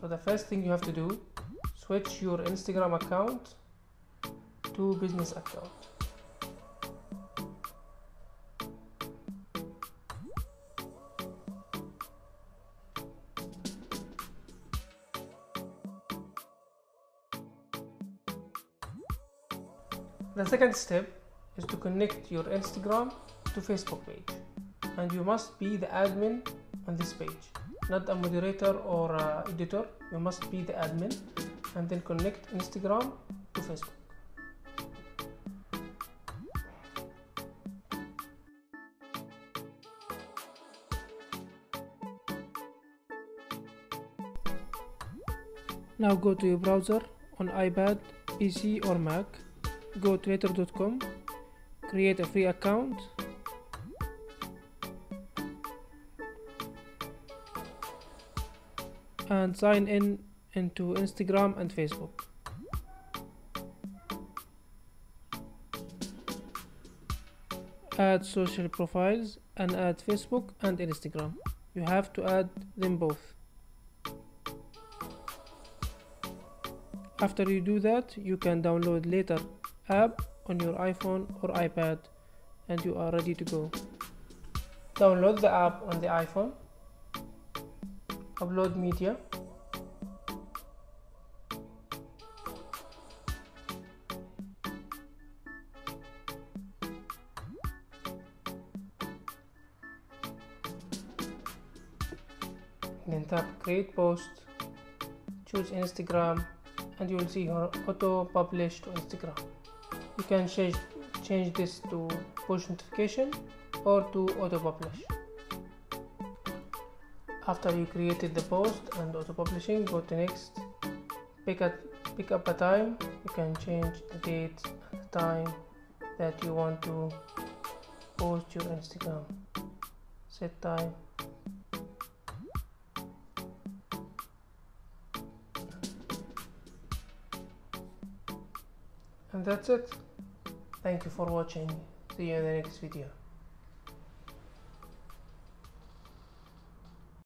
So the first thing you have to do, switch your Instagram account to business account. The second step is to connect your Instagram to Facebook page, and you must be the admin on this page, not a moderator or editor. You must be the admin, and then connect Instagram to Facebook. Now go to your browser on iPad, PC or Mac. Go to Later.com, create a free account, and sign in into Instagram and Facebook. Add social profiles and add Facebook and Instagram. You have to add them both. After you do that, you can download Later app on your iPhone or iPad, and you are ready to go. Download the app on the iPhone, upload media, then tap create post, choose Instagram, and you will see your auto published to Instagram. You can change this to push notification or to auto publish. After you created the post and auto publishing, go to next. Pick up a time. You can change the date and the time that you want to post your Instagram. Set time. And that's it. Thank you for watching. See you in the next video.